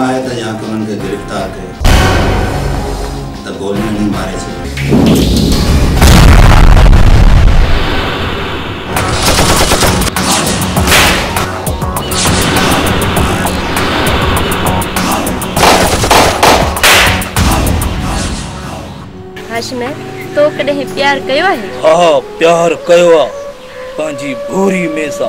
हम आए थे यहाँ के उनके गिरफ्तार के तब गोलियां नहीं मारे थे। में तो कदे प्यार कयो है। हाँ प्यार कयो पांजी भूरी में सा।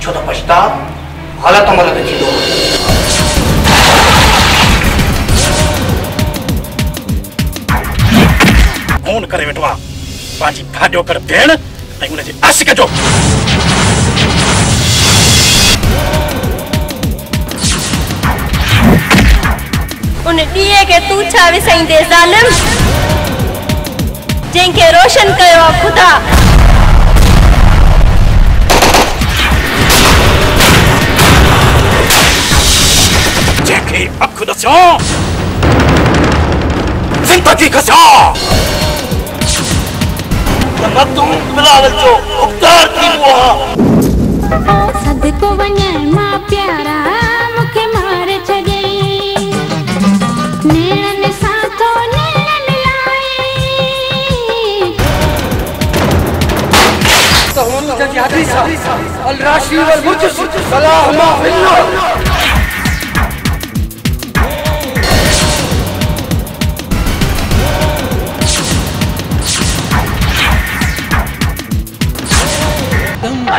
छोटा पछता हालत हमारा देखी दो। फोन करे बेटवा पाजी भाजो कर भेण ऐ उन जे आशिक जो उन दिए के तू छा विसई दे जालिम जेंके रोशन कयो आ खुदा जेंके अख दसो जिंदगी कसो मतुम बिलावल जो उतार थी वहा सद को वने मां प्यारा मुखे मार छगे नीलन साथो नीलन लाई तो हुन जहादी सा अल राशी वल मुजस सलाह मा बिल्ला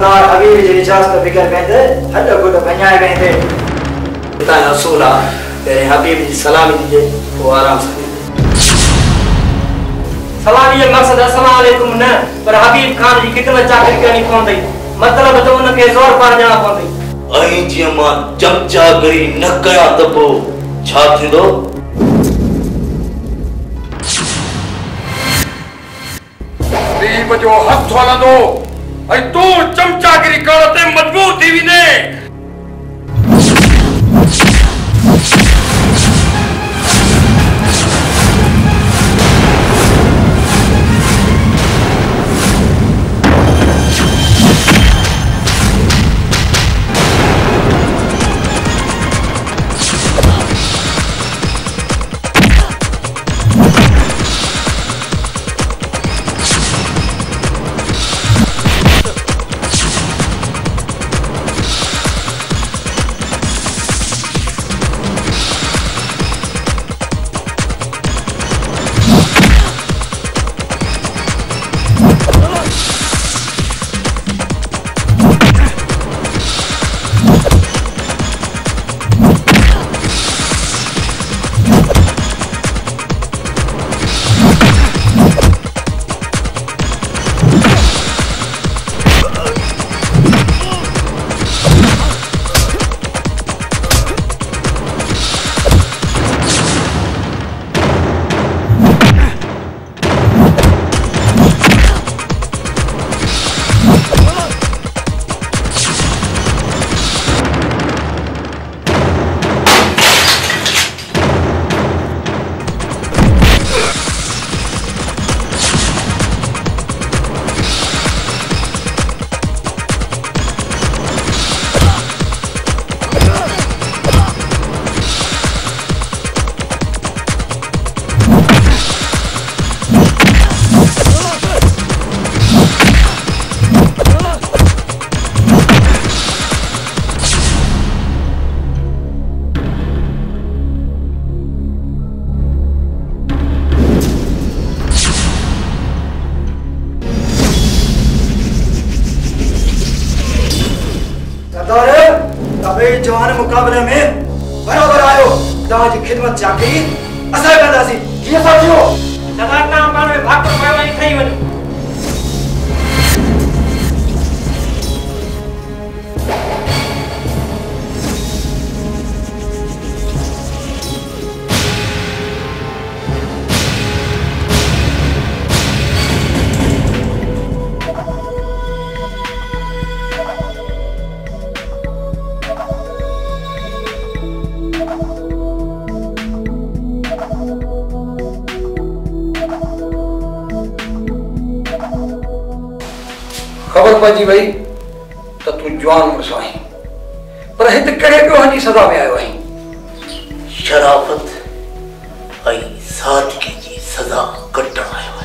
Tar abhi bhi jirichas to fikar mein the, hal ko to banyaye mein the. Ita nasula, tere habib ji salam diye, wo aram se. Salam ye maksad assalamu alaikum na, par habib Khan ji kitna chaakri karni pondai, matlab to unke zor par jana pondai. Ahi ji ma chakchagari na kya dabo, cha thindo. Deep jo hath walando. I do चमचा गिरी करते मजबूत ही ने खिदमत जाके असर करदा सी ये साथियो लगातार मान में भाग पर पावई थई वन जी भाई तो तू जवान मसवाई पर हित करे पियो हानी सदा में आयो है शराफत आई सादगी जी सदा कट आयो है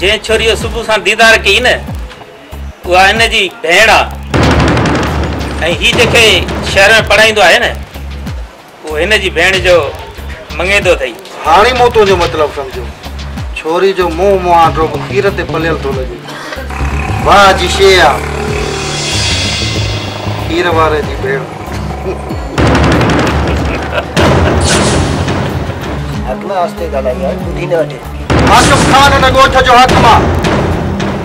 जे छोरियो सुबह सा दीदार की ने वो आने जी भेड़ा ए ही जके शहर में पढ़ाई दो है ने वो इने जी भेण जो मंगे दो थई हाणी मो तो जो मतलब समझो छोरी जो मुंह मुआरो खीर ते पलेल तो लगी वाह जी शेया खीर वाले जी भेड़ अगला आस्ते गाला यार बुधी न हटे हाकिम खान न गोठ जो हाकमा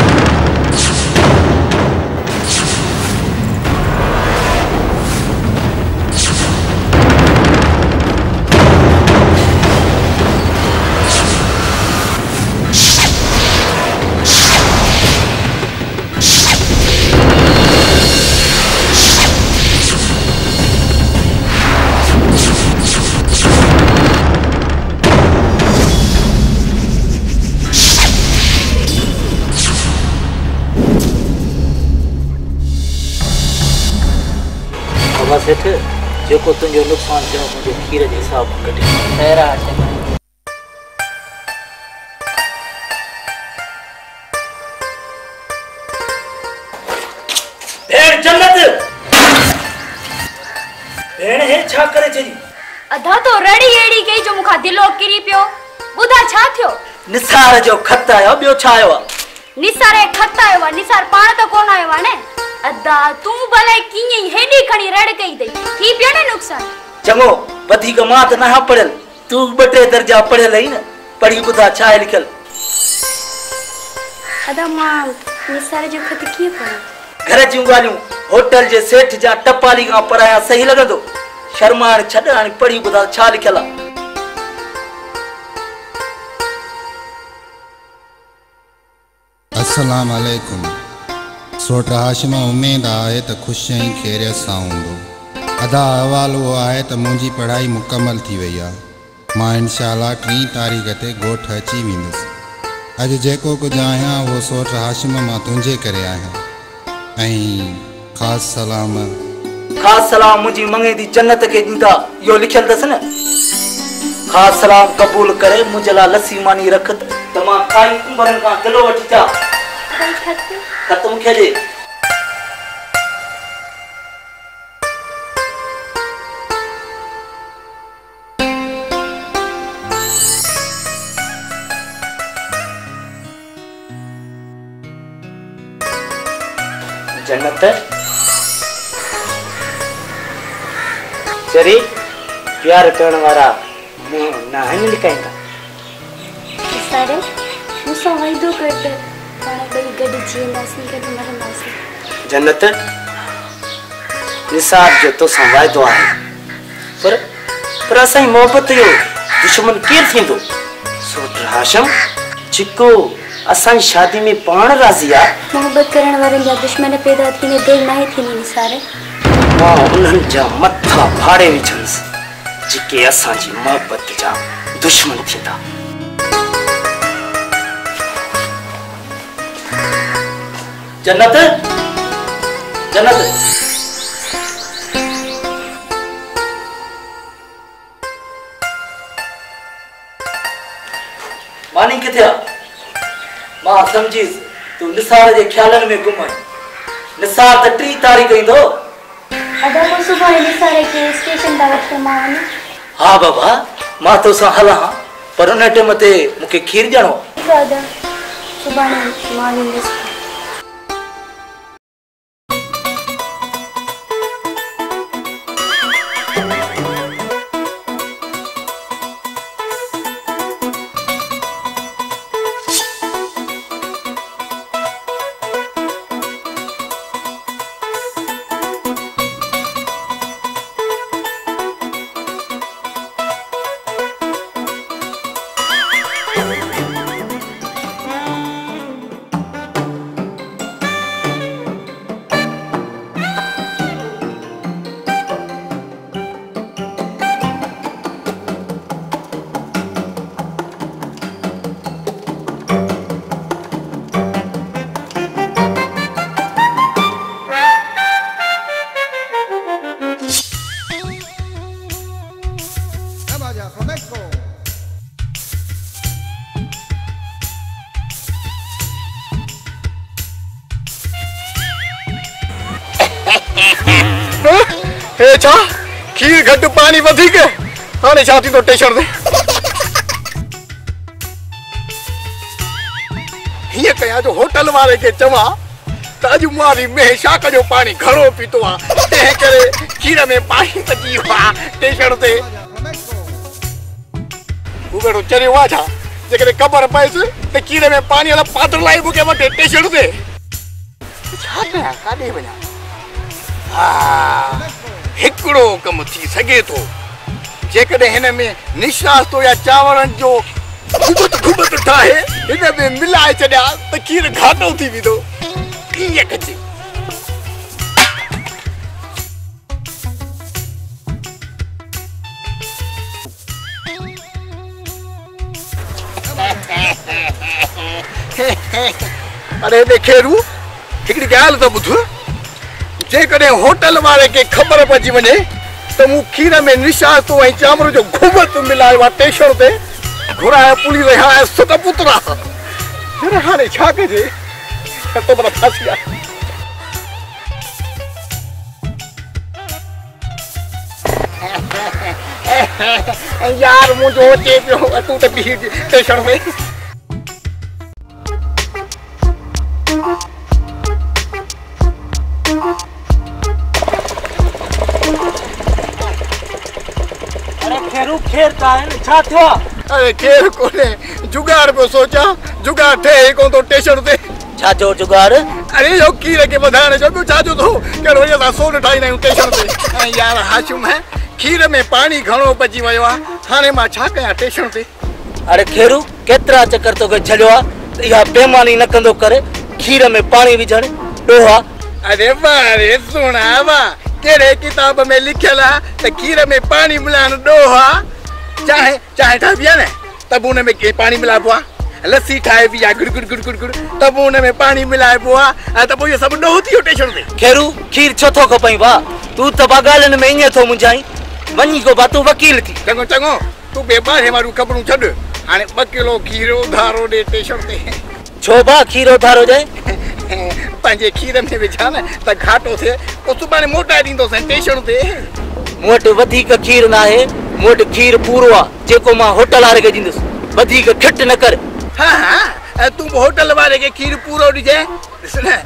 सेठ जो को तुझे नुकसान जो मुझे खीर के हिसाब कटे तेरा हाथ भेड़ जन्नत भेड़ है छा करे जी अधा तो रड़ी एड़ी कई जो मुखा दिलो किरी पियो बुधा छा थियो निसार जो खत आयो बियो छा आयो निसार ए खत आयो निसार पाण तो कोन आयो ने अदा तू भले किए हेडी खणी रड़ कई दई ही पियो ने नुकसान चंगो बधी का मात ना पड़ल तू बटे दर्जा पड़े लई न पड़ी बुधा छा लिखल अदा मां निसार जो खत की पड़े घर जू गालियो होटल जे सेठ जा टपाली का पराया सही लगदो शर्माण छडाण पड़ी बुधा छा लिखल अस्सलाम वालेकुम सोट हाशिम उम्मीद आए तो खुश ऐं खैरियत से होंदो अदा अहवाल वो आए तो मुझी पढ़ाई मुकम्मल थी वही आ मां इंशाल्लाह 3 तारीख ते गोठ अची वींदुसि अज जेको कुछ आया वो सोट हाशिम मां तुझे करे आया खास सलाम मुझी मंगे दी जन्नत के दीदा यो लिखल दस न खास सलाम कबूल करे मुजला लस्सी मानी रख तमा खाई उमरन का दिलो वठी जा खत्म खेले जन्नत चरी प्यार करण वाला मैं ना ही लिखाएगा सारे मुसा वही दो करते जन्नत निसार जो तो वायदो है पर असाई मोहब्बत यो दुश्मन केर थिंदो सोट हाशिम चिको असन शादी में पाण राजिया मोहब्बत करण वारनि जा दुश्मन पैदा थीने देर नहीं थीनी निसारे वाह उन्हनि जा मथा फाड़े विझंस जिके असा जी मोहब्बत जा दुश्मन थींदा जन्नत जन्नत मानी किथे मां समझी तू निसार के ख्यालन में गुम है निसार त 3 तारीख इंदो अदा को सुबह निसार के स्टेशन दावत के मान हां बाबा मां तो सा हला पर उन टाइम ते मुके खीर जणो दादा सुबह मां ने खीर घट पानी वधी के हाने छाती तो टेशन दे ये कया जो होटल वाले के चवा ताज मारी में शाक जो पानी घरो पीतो आ ते करे खीर में पानी तजी वा टेशन दे उगड़ो चरी वा जा जेकरे कबर पैस ते खीर में पानी वाला पात्र लाई बुके वटे टेशन दे छाता काडे बना आ हिकड़ो कम थी सके तो जेकदे हने में निशास तो या चावरन जो गुबत गुबत ठाहे हने में मिलाए छड्या त खीर घाटो थी विदो ये कची अरे देखेरू हिकड़ी गाल तो बुध जे कने होटल वाले के खबर पजी वने तो मु खीर में निशास तो वही चामर जो घुमत मिलाए वा टेशर ते घोड़ा पुली रहा है सत पुत्रा रे हारे छाके जे तो बड़ा फसिया यार मु जो ते पियो तू ते भी टेशर में खेर का है छा थयो अरे खेर कोने जुगाड़ पे सोचा जुगाड़ थे को तो टेशन ते छा जो जुगाड़ अरे यो खीर के बधाने जो छा जो तो कर वया दा सोन ठाई ना टेशन ते यार हाशिम है खीर में पानी घणो बची वयो आ थाने मा छा कया टेशन ते अरे खेरू केतरा चक्कर तो गछड़ो आ या बेमानी न कंदो करे खीर में पानी विझण दोहा अरे वाह रे सुनावा केरे किताब में लिखला त खीर में पानी मिलान दोहा चाहे चाहे ठाबिया ने तब उने में के पानी मिलाबो लस्सी ठाए भी या गुड़ गुड़ गुड़ गुड़ तब उने में पानी मिलाबो तब ये सब डो थियो टेशन दे खेरू खीर छथो खपई वा तू त बगालन में इने थो मुंजाई वनी को बातू वकील थी चंगो चंगो तू बेबार हे मारू खबरू छड हाने 2 किलो खीर उधारो दे टेशन दे छोबा खीर उधारो दे पंजे खीर में विझा न त घाटो से उसबाने मोटा दिंदो से टेशन दे मोट वधी का खीर ना है मोट खीर पूरो आ जेको मां होटल वाले के दिंदस बधी के खट न कर हां हां तू होटल वाले के खीर पूरो दिजे दिसने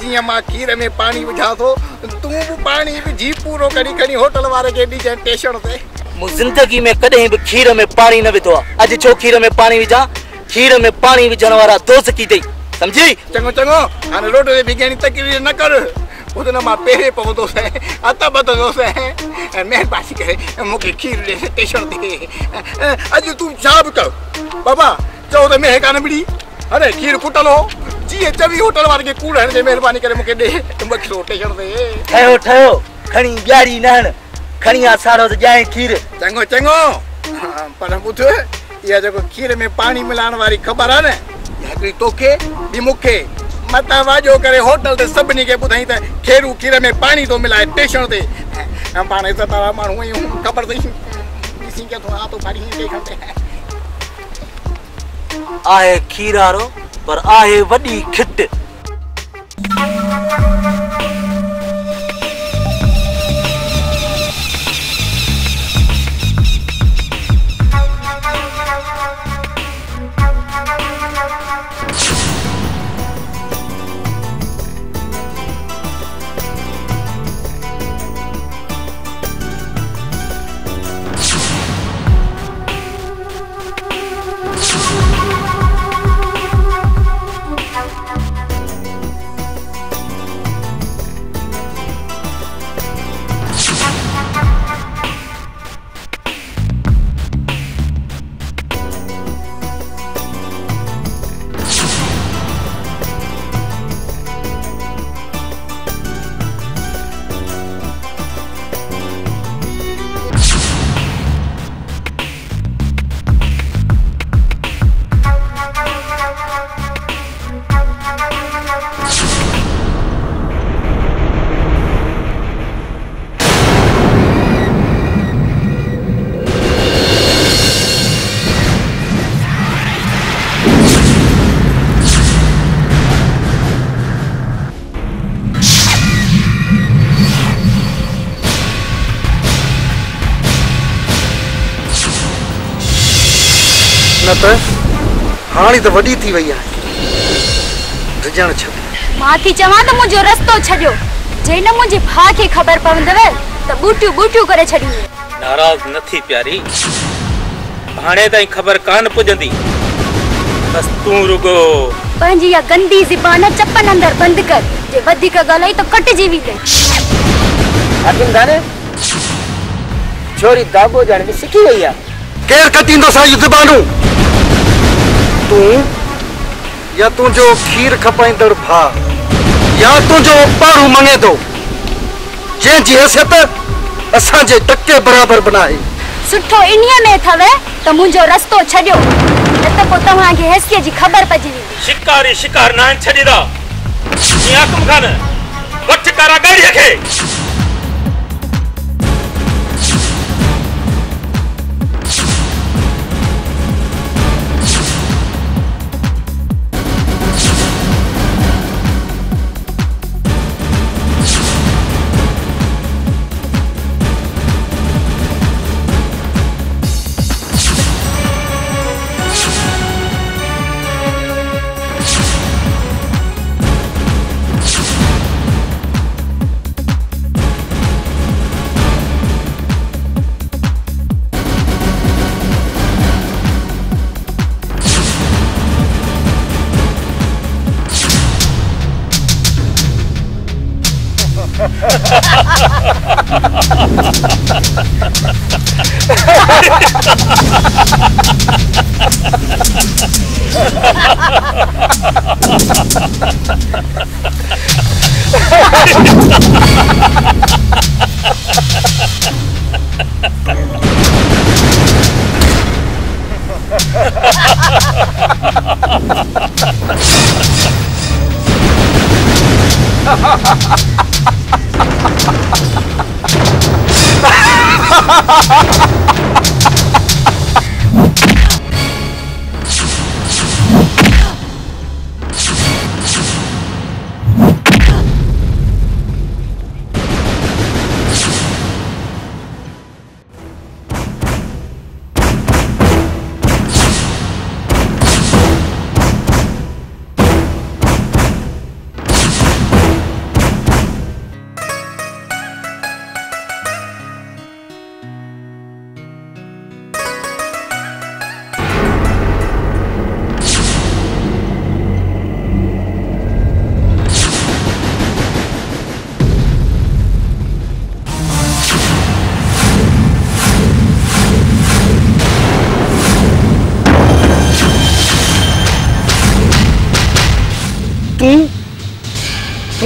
जिया मां खीर में पानी विझा तो तू भी पानी भी जी पूरो करी करी होटल वाले के दिजे टेशन ते मु जिंदगी में कदे भी खीर में पानी न विधो आज छो खीर में पानी विझा खीर में पानी विझण वाला दोस्त की दे समझी चंगो चंगो हाने रोड पे बिगानी तकरीर न कर उतना मां पेरे पवदो से आता बतो से मैं पासी करे मुके खीर ले टेशन दे आज तू जाब कर बाबा चो तो मैं कान बिड़ी अरे खीर कुटल हो जी चवी होटल वाले के कूड़ हण दे मेहरबानी करे मुके दे बक रोटे हण दे ठयो ठयो खणी ब्यारी नण खणी आसारो जाए खीर चंगो चंगो पर बुध या जो खीर में पानी मिलान वाली खबर है ने याकरी तोके भी मुके मता वाजो करे होटल ते सबनी के बुधाई त खेरू खीर में पानी तो मिलाए टेशन ते हम पानी से तारा मानू हूं खबर दई किसी के तो आप पानी के खाते आए खीरारो पर आए वडी खिट हाणी तो वडी थी वई है जण छ माथी चवा तो मुजो रस्तो छड्यो जेने मुजे भा के खबर पवंदव त बूटू बूटू करे छड्यो नाराज नथी प्यारी भाणे ताई खबर कान पुजंदी बस तू रुगो पंजी या गंदी जुबान चप्पन अंदर बंद कर जे वदी का गलाई तो कट जीवी दे अकिन दाने छोरी दागो जाने सिखी गई है केर कटिंदो सा जुबानू तू या तू जो खीर खपाइंदड़ भा या तू जो पारू मंगे दो जे जी हैसियत असा जे टक्के बराबर बनाए सुठो इनिया में थवे त मुजो रस्तो छड्यो न त को तवा के हैसियत जी खबर पजी शिकारी शिकार ना छडीदा या तुम खान वठ करा गई रखे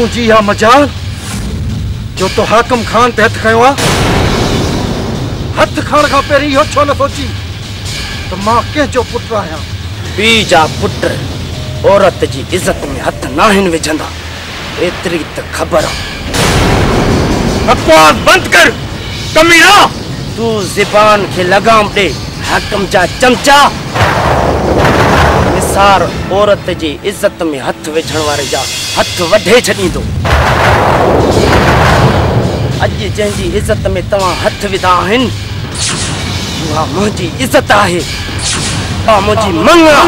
पूंजी या मजाल जो तो हाकिम खान तहत खयो आ हथ खान का पेरी यो छो न सोची तो मां के जो पुत्र आया बी जा पुत्र औरत जी इज्जत में हथ ना हिन विझंदा एतरी त खबर अपवाद बंद कर कमीना तू जुबान के लगाम दे हाकिम जा चमचा निसार औरत जी इज्जत में हथ विझण वाले जा हथ वढे छडी दो अज जंजी इज्जत में तवा हथ विदा हन वा मोजी इज्जत आहे वा मोजी मंगा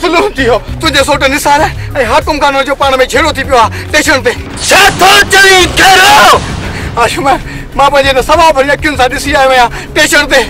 सुलूम थियो तुझे सोट निसार है हाकुम खान जो पान में छेड़ो थी पियो स्टेशन पे छतो चली करो आशुमा मां पजे न सवा पर यकीन सा दिसी आवे स्टेशन पे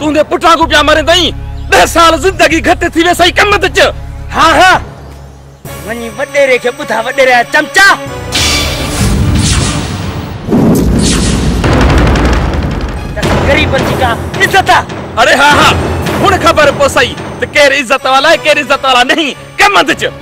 तूने पुटा को प्या मारे दई 10 साल जिंदगी घट थी वे सही कम तच हां हां मनी वडेरे के बुधा वडेरे चमचा गरीबन जी इज्जत अरे हाँ हाँ हूं खबर पोसाई तो केर इज्जत वाला है केर इज्जत वाला नहीं कम च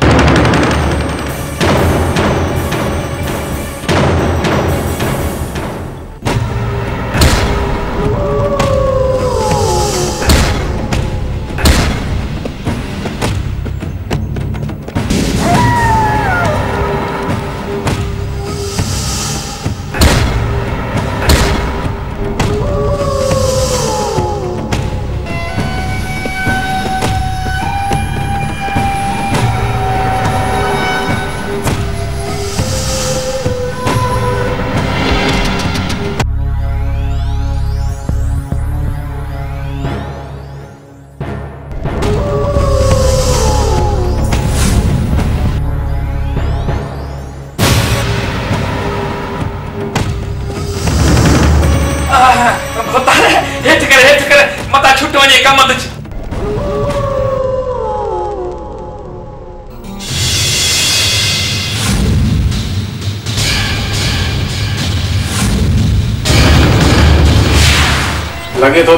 लगे तो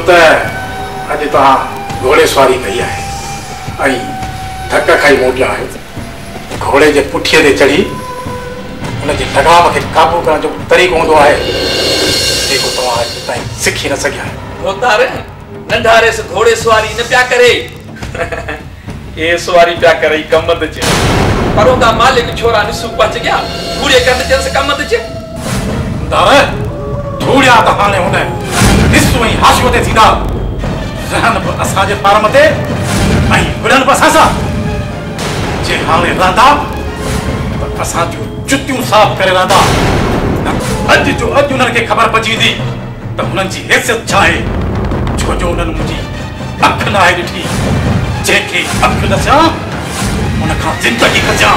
अज तहां घोड़े सवारी कई है धक्का खाई मोटिया घोड़े के पुठिए से चढ़ी उन लगाम के काबू करण जो तरीको होंगे जेको तहां अज ताई सीखी न सकिया मोतारे नंढारे से घोड़े सवारी न प्या करे ए सवारी प्या करे कमद च परोदा मालिक छोरा निसु पच गया घोड़े कंद च से कमद च दारा घोड़िया तहाने होने सुई हाशवते सीधा रहन पर असा जे पारमते आई गुडन बसासा जे हाले रांदा तो असा जो जुतियों साफ करे रांदा अज जो अज उनन के खबर पची दी तो उनन जी हैसियत चाहे जो जो उनन मुजी अख ना है दिठी जेके अख दसा उनका जिंदगी खजा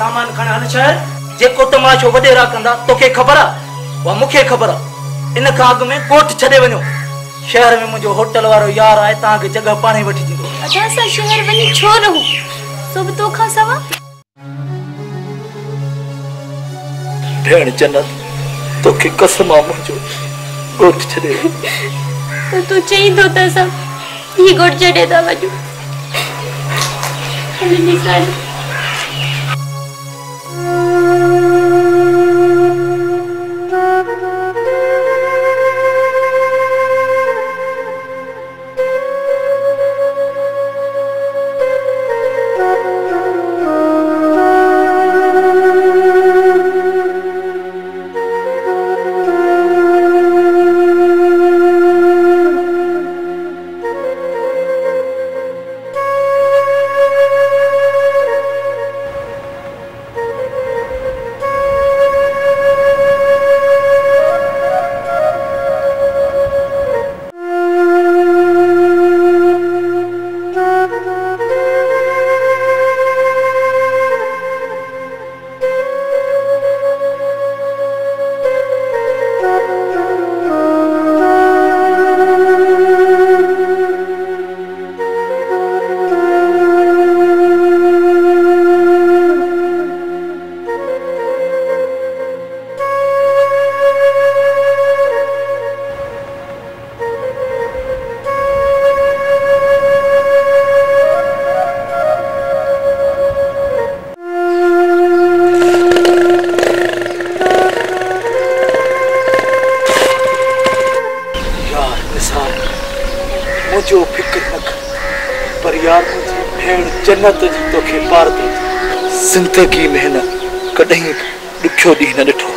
सामान खण हल शहर जेको तमाशो वडेरा कंदा तोखे खबर आ वा मुखे खबर आ इन का अग में कोट छडे वणो शहर में मुजो होटल वारो यार आए ता के जगह पाणी वठी दिंदो अच्छा सा शहर वणी छो रहू सब तो खा सवा भेण जन्नत तोखे कसम आ मुजो कोट छडे तो तू चईंदो त सब ई कोट छडे ता वजो हमें निकाल जन्नत जी तोखे पार दे जिंदगी में न कदई दुखियो दी न डठो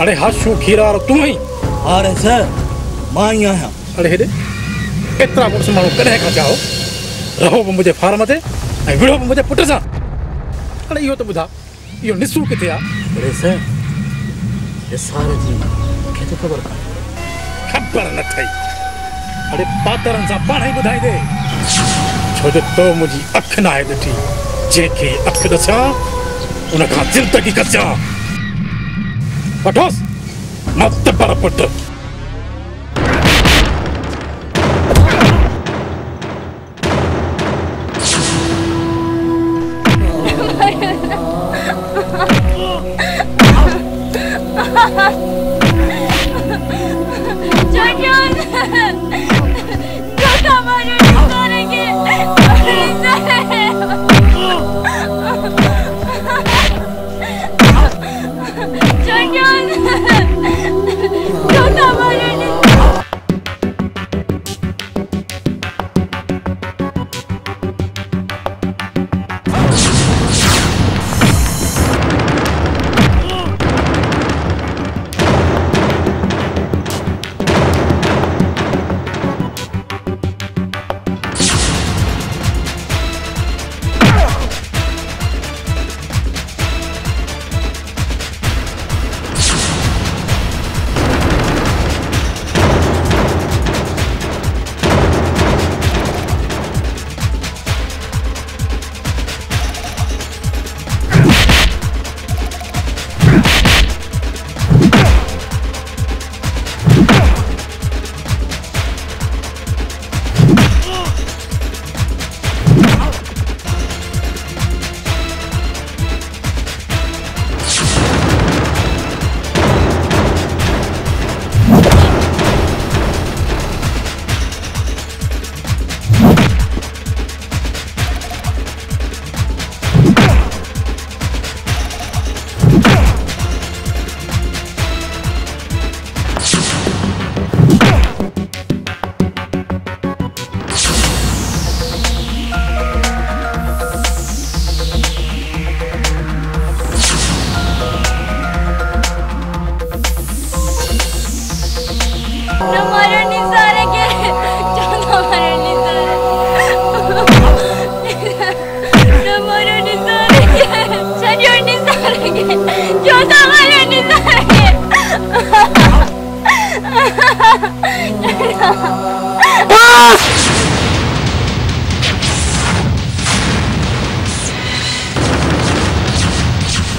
अरे हाँ सूखीरा तुम ही आ रहे सर माँ यहाँ है। अरे हेरे इतना कुछ मारो करें खा जाओ रहो वो मुझे फार मते आई विड़ो मुझे पुटर सा। अरे यो तो बुधा यो निस्सू कितने आ अरे सर ये सारे जी क्या तो खबर खबर न थाई। अरे पातरन सा पानी बुधाई दे छोड़ तो मुझे अख ना है बेटी जेके अख दसा उन्हें कहाँ जिंदगी कस्या पटोस मत बड़ा पट्टा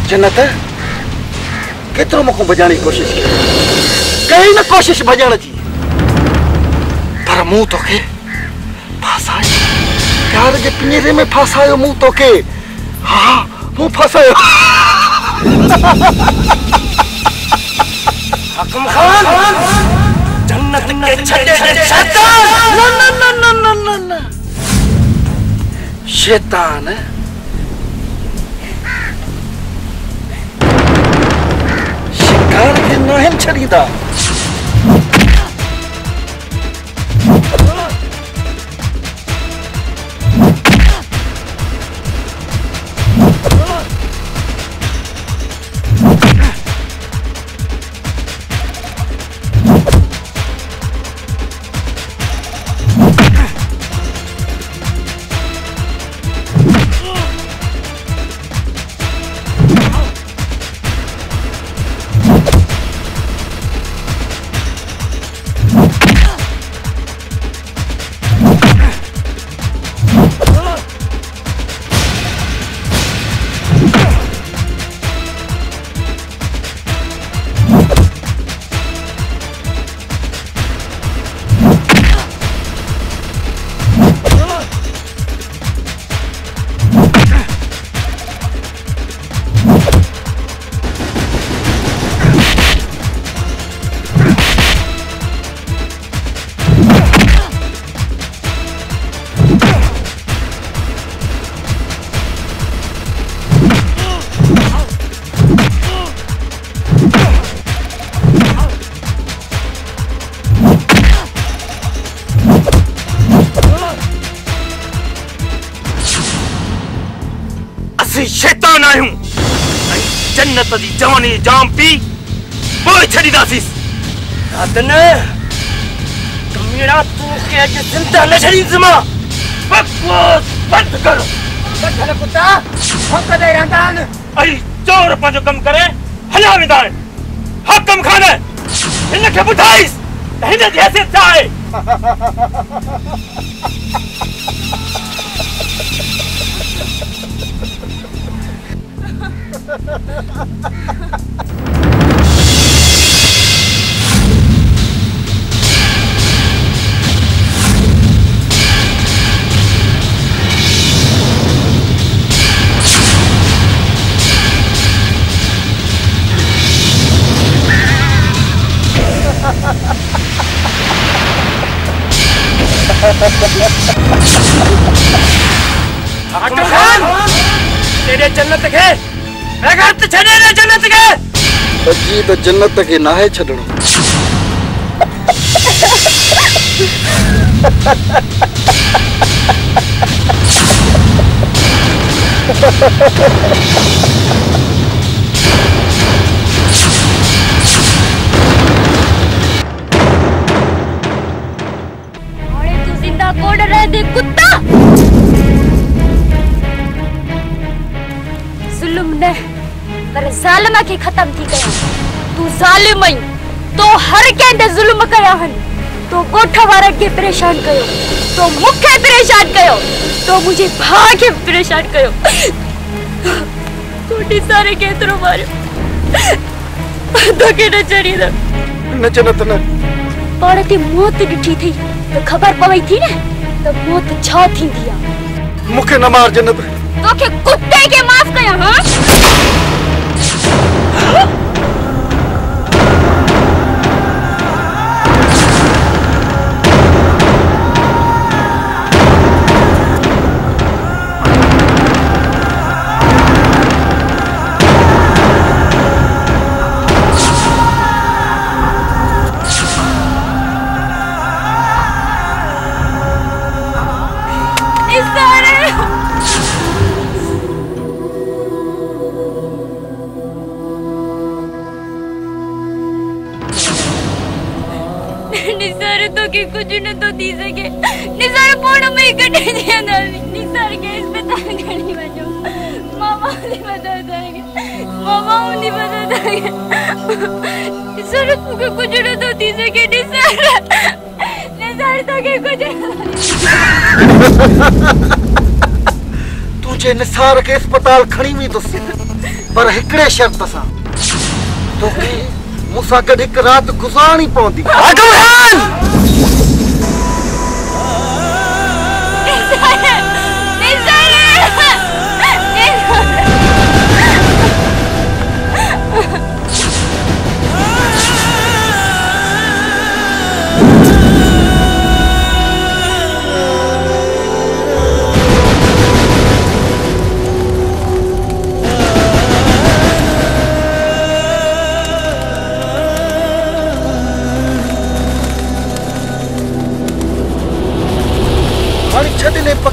जन्नत केतरो मको भजण की कोशिश की कई न कोशिश भजण की पर मु तोखे फसायो प्यार के पिंजरे में फसायो मु तोखे। हां मु फसायो हकम खान जन्नत के छटे शैतान न न न न न न शैतान नहीं छड़ीदा शैतान आयो जन्नत दी जवानी जाम पी बोल छड़ी दासीस आतने मेरा तू के जिंदा न छड़ी जमा बकवास बंद करो बकवास कुत्ता हक दे रंदान आई चोर पंजो कम करे हलावेदार हकम खाने इन के बुधाइस इन के जैसे चाहे हकम खान तेरे जन्नत के अगर तो छड़े ना जन्नत के जी तो जन्नत के ना है छड़ो कोड रहे दे कुत्ता जुल्म ने पर जालिमा के खत्म थी गया तू जालिम है तो हर केंदे जुल्म कया है तो गोठवारा के परेशान कयो तो मुखे परेशान कयो तो मुझे भा के परेशान कयो तोडी सारे केतरो मारियो तो के न चढ़ी न चनत न पाड़े की मौत दिठी थी तो खबर पवई थी ना तो मौत छा थी दिया मुखे न मार जन्नत तो के कुत्ते के माफ कया हां कुछ न तो दी सके निसार पूर्ण में कटे दिया ना निसार के अस्पताल गणी वजो मामा ने बता देंगे मामा ने बता देंगे निसार को कुछ न तो दी सके निसार निसार तो के कुछ तुझे निसार के अस्पताल खणी हुई तो पर एकड़े शर्त सा तो के मुसा के एक रात गुजारनी पवंदी अगवान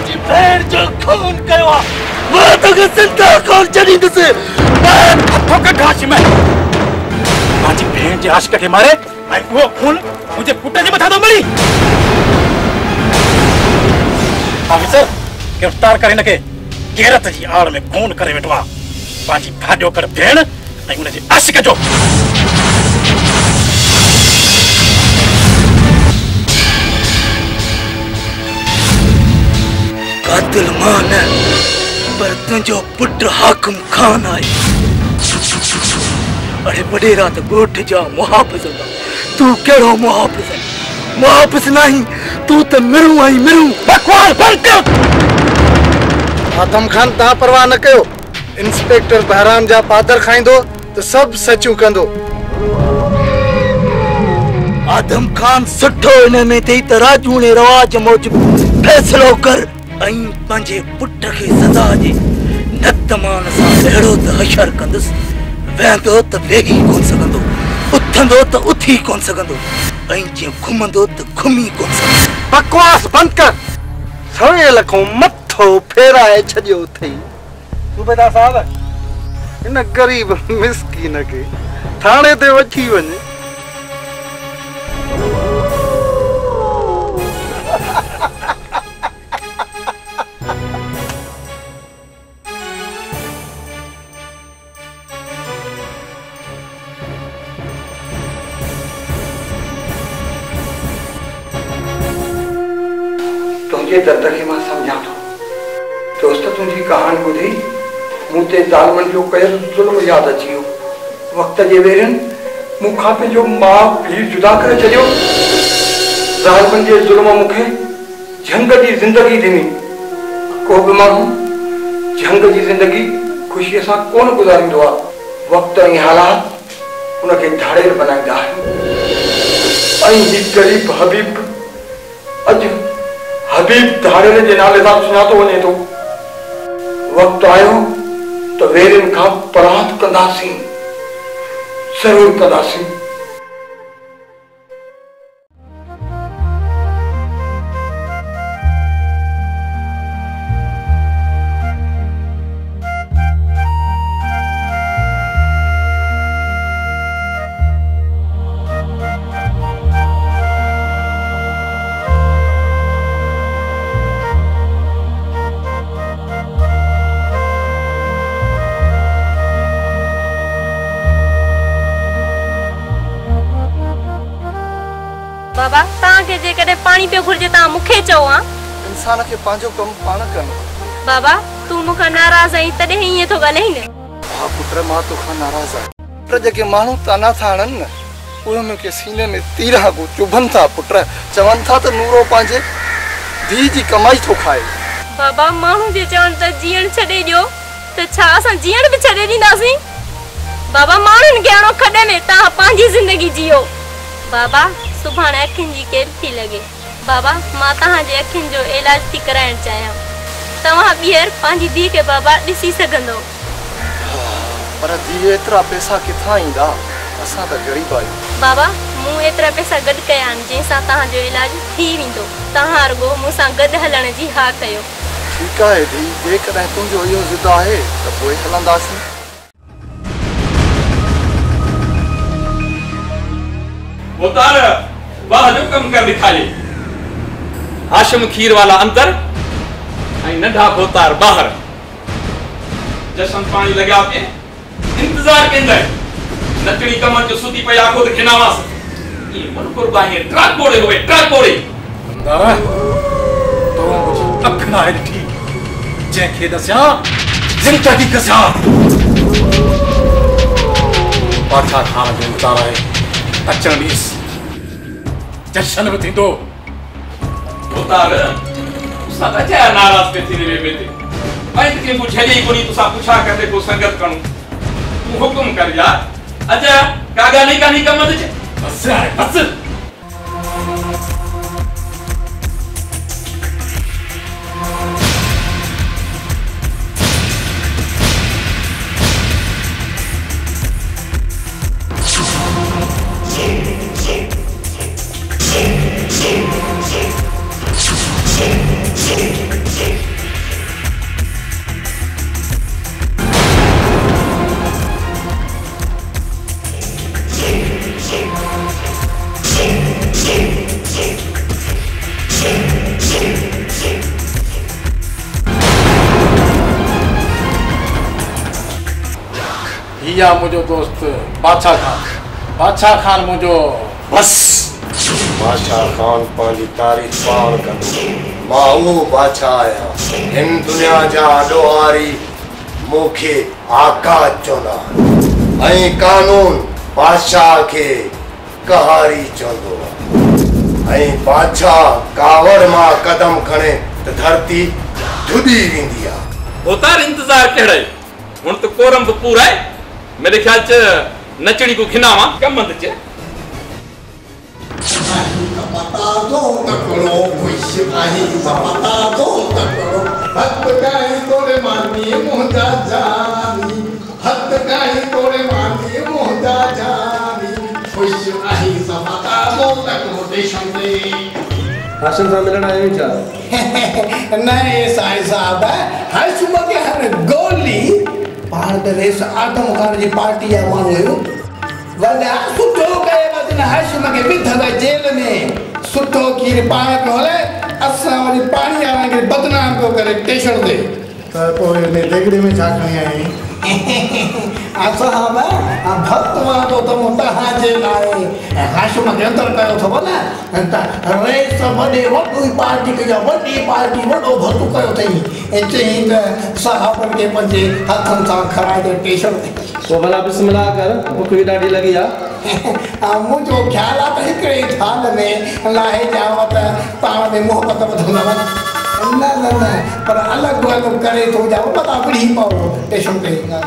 मुझे पुट्टे से बता दो मरी। ऑफिसर गिरफ्तार करे नके केरत जी आड़ में खून करे वेटवा पाजी भाजो कर भेण ऐं उन जे आशिक जो कातिल मान पर तुझो पुट हाकिम खान आए अरे बड़े रात गोठ जा मुहाफिज तू केड़ो मुहाफिज मुहाफिज नहीं तू तो मिरू आई मिरू बकवास बंद कर आदम खान ता परवाह न कयो इंस्पेक्टर बहराम जा पादर खाइंदो तो सब सचू कंदो आदम खान सुठो ने में थई त राजू ने रवाज मौजूद फैसलो कर अई पंजे पुट के सदा जी नतमान सा भेड़ो त हशर कंदस वेंदो त वेगी कोन सकंदो उठंदो त उठी कोन सकंदो अई जे घुमंदो त घुमी कोन सकंदो बकवास बंद कर सवे लखो मथो फेराए छजो थई सूबेदार साहब इन गरीब मिस्कीन के थाने ते वठी वन तुझे दर्द के मां समझा तो दोस्त तुझी कहानी बुधी मुते जालमन जो कयल जुल्म याद अची वक्त जे वेरन मुखा पे जो मां भी जुदा कर चलियो जालमन जे जुल्म मुखे जंग दी जिंदगी दिनी को भी मानू जंग दी जिंदगी खुशी सा कोन गुजारी दो वक्त ई हालात उनके ढाड़ेर बनाईदा आई ही गरीब हबीब अज हबीब ढाड़ेर जे नाले दा सुना तो ने तो वक्त आयो तो वेरन का परात कंदासी जरूर कंदासी पानी पे घुरजे ता मुखे चवा इंसान के पांजो कम पाना कर बाबा तू मुखा नाराज है तदे ही तो गले ही ने हां पुत्र मां तो खा नाराज है पर जके मानु ताना थाणन न उयो में के सीने में तीरा को चुभन था पुत्र चवन था तो नूरो पांजे धी जी कमाई तो खाए बाबा मानु जे चवन त जीण छडे दियो त छा असन जीण भी छडे दीनासी बाबा मानन गेणो खडे में ता पांजी जिंदगी जियो बाबा सुभान अखिन जी केर थी लगे बाबा माता हां जे अखिन जो इलाज थी कराण चाया तवा बियर पांजी दी के बाबा दिसी सकंदो पर जी एतरा पैसा किथा इंदा असा त गरीब आयो बाबा मु एतरा पैसा गड कया जे सा ता जो इलाज थी विंदो तहार गो मुसा गड हलण जी हा कयो ठीक है दी जे कदा तू जो यो जिद है त कोई हलंदास उतार वाह जो कम कर दिखाले हाशिम खीर वाला अंतर आई नढा होतार बाहर जसन पानी लगा के इंतजार केंदा नकली कमर जो सुती पे आको तो खिनावास ये मुनकुर बाहे ट्रक बोड़े हुए ट्रक बोड़े बंदा तो अखना है ठीक जे के दस्या जिंदगी कसा पाछा था जनता है अचन इस जशन भी तो उतार उसका क्या नाराज पे थी रे बेटे भाई के पूछे ही कोनी तुसा पूछा करते को संगत कनु तू हुकुम कर जा अच्छा कागा नहीं कानी कम मत छे बस है बस Save. दिया मुझे दोस्त बादशाह खान मुझे बस। बादशाह खान पाली तारीफ पार कर माऊ बादशाह आया हिंद दुनिया जा डोहारी मुखे आका चोना ऐ कानून बादशाह के कहारी चोंदो ऐ बादशाह कावड़ मा कदम खणे त धरती धुदी विंदिया उतार इंतजार केड़े हुन तो कोरम तो पूरा है मेरे ख्याल से नचड़ी को खिनावा कम बंद चे पता दो तकरो खुशी आही पता दो तकरो हद काहे तोरे मानी मोहदा जानी हद काहे तोरे मानी मोहदा जानी खुशी आही पता दो तकरो देशम दे राशन साहब मिलन आए हैं क्या नहीं साईं साहब हर सुबह के हर गोली भारत देश आतम खान जी पार्टी या मांगयो वदा सुतो गए वदन हाशम के बिधव जेल में सुतो की पाक होले असा वाली पानी आवे के बदनाम को करे टेशन दे तो कोई ने देगड़ी में झाकनी आई आसा हाबा भक्तवा तो तुम तहा जे लाए हाशम के अंदर कयो तो बोला अंता रे सब बड़े वडी पार्टी के वडी पार्टी वडो भक्तो कयो थई ऐसे ही तो साहब के पंजे हाथम साथ खराब है टेशन वो भला बिस्मिल्लाह कर भूख भी डाढ़ी लगी या मुझे ख्याल आता है कि इस हाल में लाहे जावा तो ताव में मोहब्बत बदलना ना ना ना पर अलग अलग करे तो जाओ पता पड़ी पाओ टेशन पे ना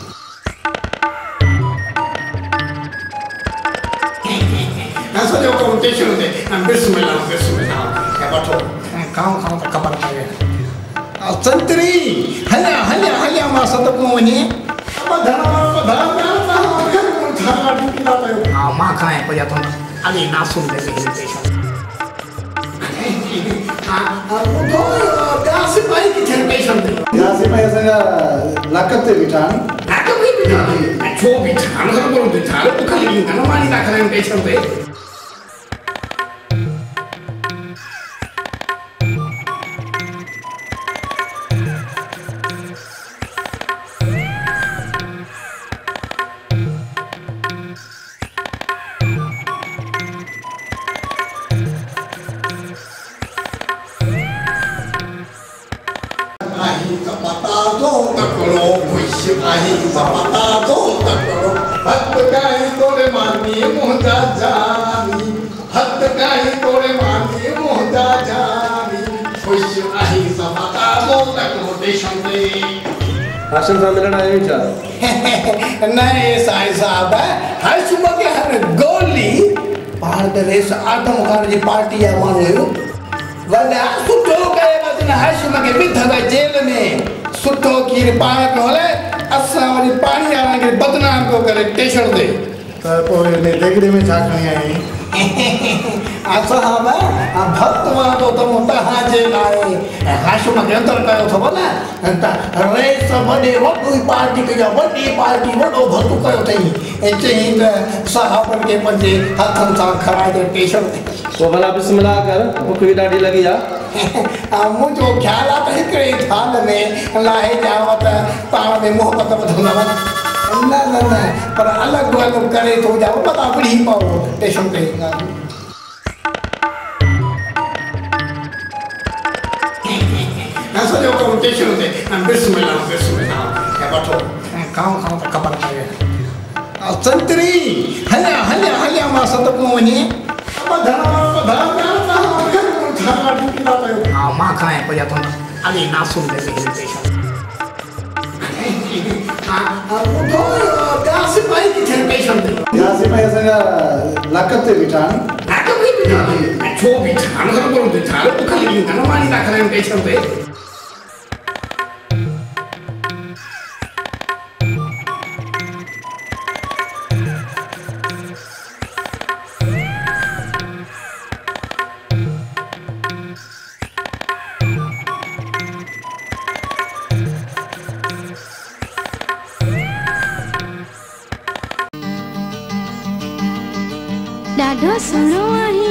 सोचो कौन टेशन दे बिस्मिल्लाह क्या बात हो काम कबर में संतरी हल्या हल्या हल्या मां सतको वने बधाम आ मां खाए पया तो अली नासुन दे पेशेंट आ उठो दास भाई की छे पेशेंट दास भाई संग लाकत बिठान लाकत बिठान छो बिठान करो बिठान तो खाली गनवानी ना करे पेशेंट पे राशन साहब मिलन आए हैं क्या नहीं साईं साहब हर सुबह के हर गोली भारत देश आतम खान जी पार्टी या मांगयो वदा सुतो गए वदन हर सुबह के बिधव जेल में सुतो की पाक होले असा वाली पानी आवे के बदनाम को करे टेशन दे तो कोई ने देगड़ी में झाकनी आई आसा हाबा भक्तवा तो तुम तहा जे लाए हाशम के अंदर कयो तो बोला अंता रे सब बड़े वडी पार्टी के वडी पार्टी वडो भक्तो कयो थई ऐसे ही तो साहब के पंजे हाथम सा खरा दे टेशन वो भला बिस्मिल्लाह कर भूख भी डाढ़ी लगी या मुझे ख्याल आता है कि इस हाल में लाहे जावत ताव में मोहब्बत बदलना ना ना ना पर अलग अलग करे तो जाओ पता पड़ी पाओ टेशन पे ना ना सोचो कौन टेशन दे बिस्मिल्लाह क्या बात हो काम तो कबर में आ संतरी हल्या हल्या हल्या मां सतको वने बधाम आ मां खाए पया तो अली नासुन दे टेशन उठो दास भाई की छे पेशेंट दास भाई संग लाकत बिठान लाकत बिठान छो बिठान करो बिठान तो खाली गनवानी ना करे पेशेंट पे ढो सुनो आही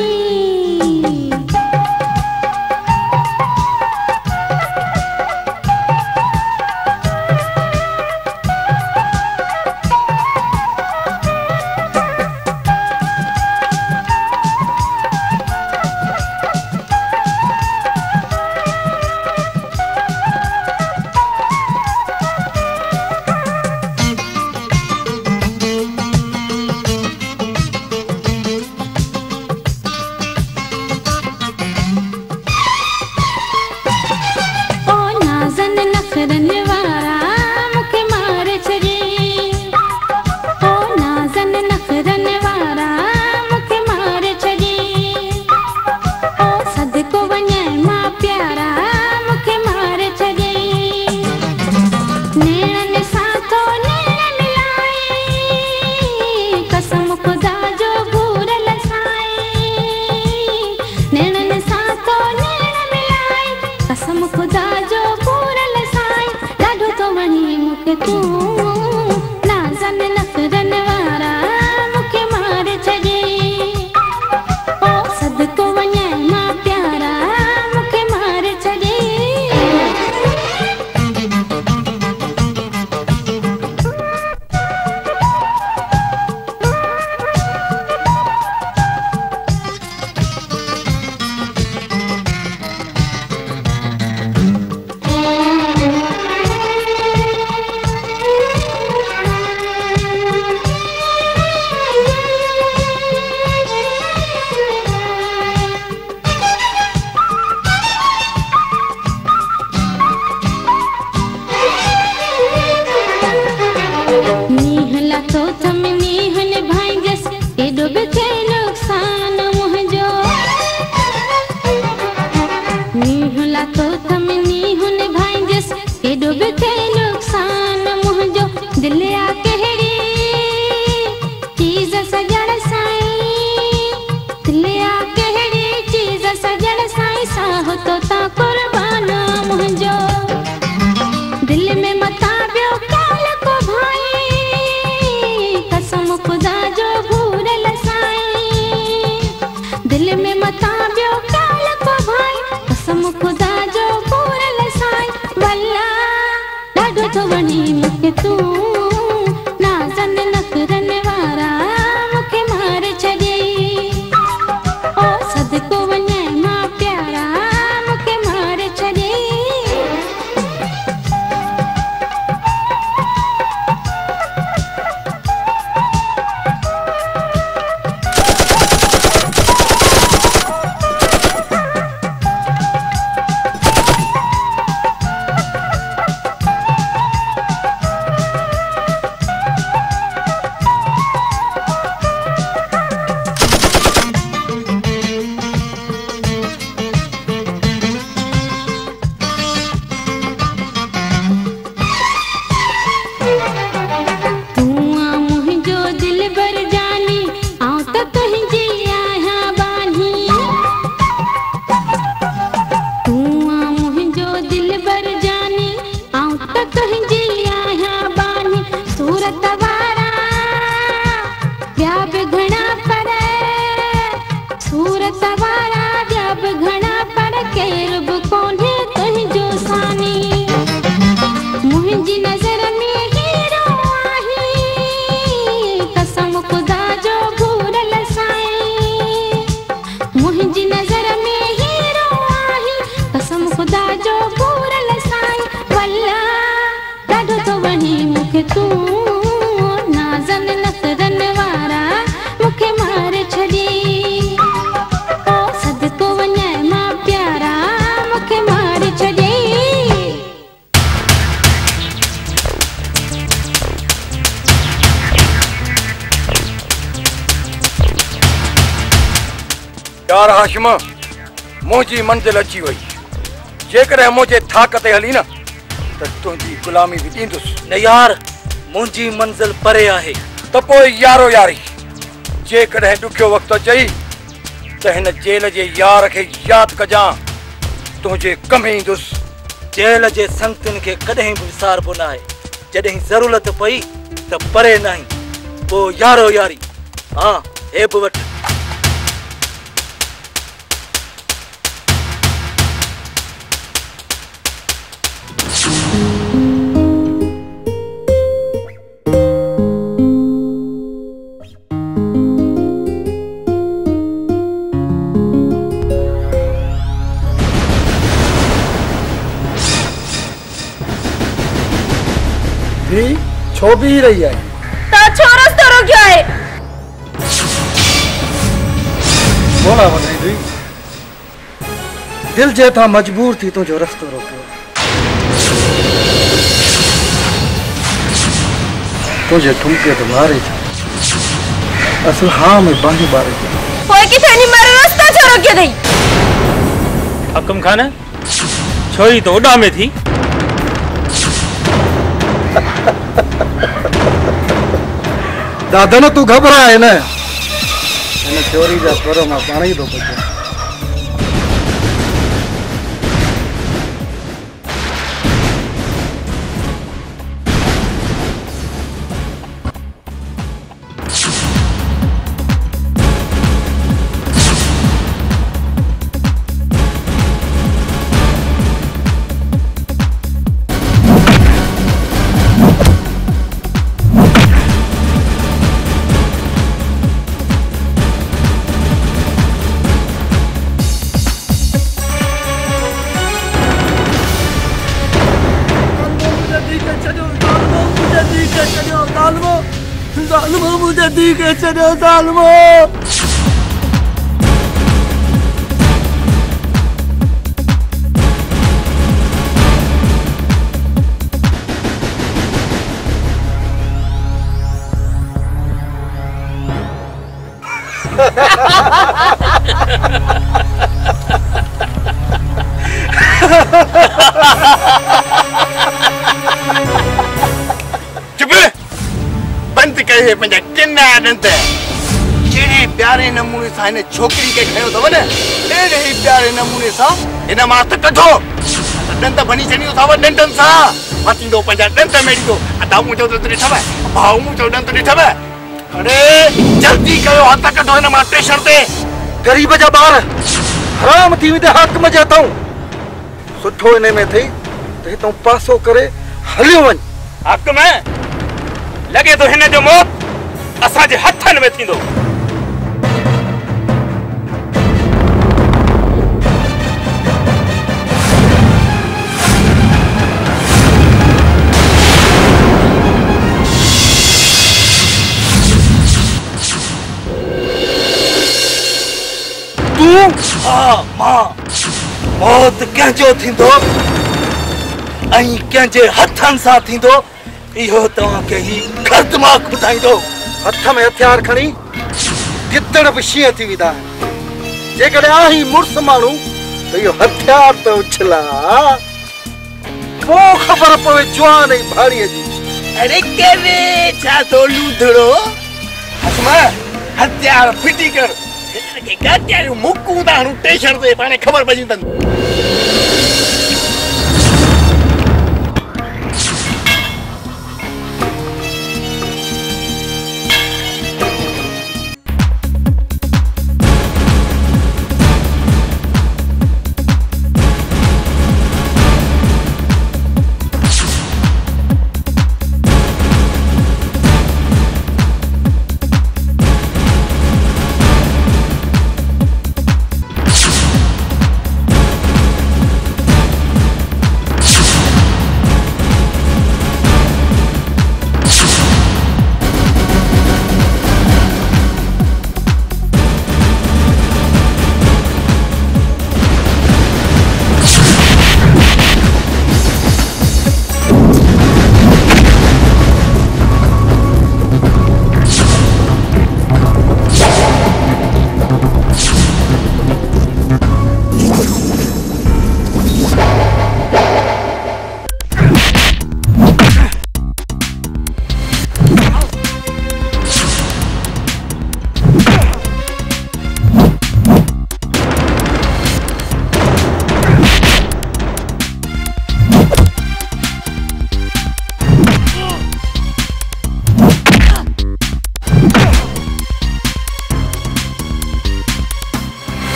यार हाशिम मुझी मंजिल अची वही जेकर मुझे थाकत हली ना तो तुझी गुलामी भी दींदुस न यार मुझी मंजिल परे आहे तो कोई यारो यारी जेकर दुखियो वक्त चाहिए तो इन जेल जे यार के याद कजा तुझे कम ईंदुस जेल जे संगतन के कदे भी विसारबो ना है जदे जरूरत पई तो परे नहीं वो यारो यारी हां हे बवट छो भी ही रही है ता छोरस तो रुक गया है बोला बताई दी दिल जे था मजबूर थी तो जो रस्तो रोको तुझे ठुमके तो मारे असल हां में बाही बारे कोई की थानी मारे रास्ता छोड़ के दई हकम खान छोरी तो ओडा में थी दादा न तू घबराए ना मैंने चोरी जा करो मैं पानी ही दो बच्चे Udah tiga cendol salmo. ये पंजा किन्ना आदंते जेडी प्यारे नमूने साने छोकरी के खयो तव ने ले रही प्यारे नमूने सा इना माथे कठो दंत बनी जनियो थाव दंतन सा माती दो पंजा दंत मेडी दो आ दाऊ मुजो दंत ने थावे भाऊ मुजो दंत ने थावे अरे जल्दी कयो हाथ कठो इना माथे शर्ते गरीब जा बार हराम थी विते हक में जाताऊ सुठो इने में थई ते तो पासो करे हलियो वन हक में लगे तो हिने जो मौत असा जे हथन में थिंदो तू आ मां मौत केंजो थिंदो अई केंजे हथन सा थिंदो इहो तवा के ही खतमाक बताई दो हथ में हथियार खणी गिदड़ बशी थी विदा जे कड़े आही मुर्स मानू तो यो हथियार तो उछला वो खबर पवे जवान ही भारी जी अरे केवे छा तो लूधड़ो हसमा हथियार फिटी कर के हथियार मुकू दा हनु टेशर दे पाने खबर पजी तन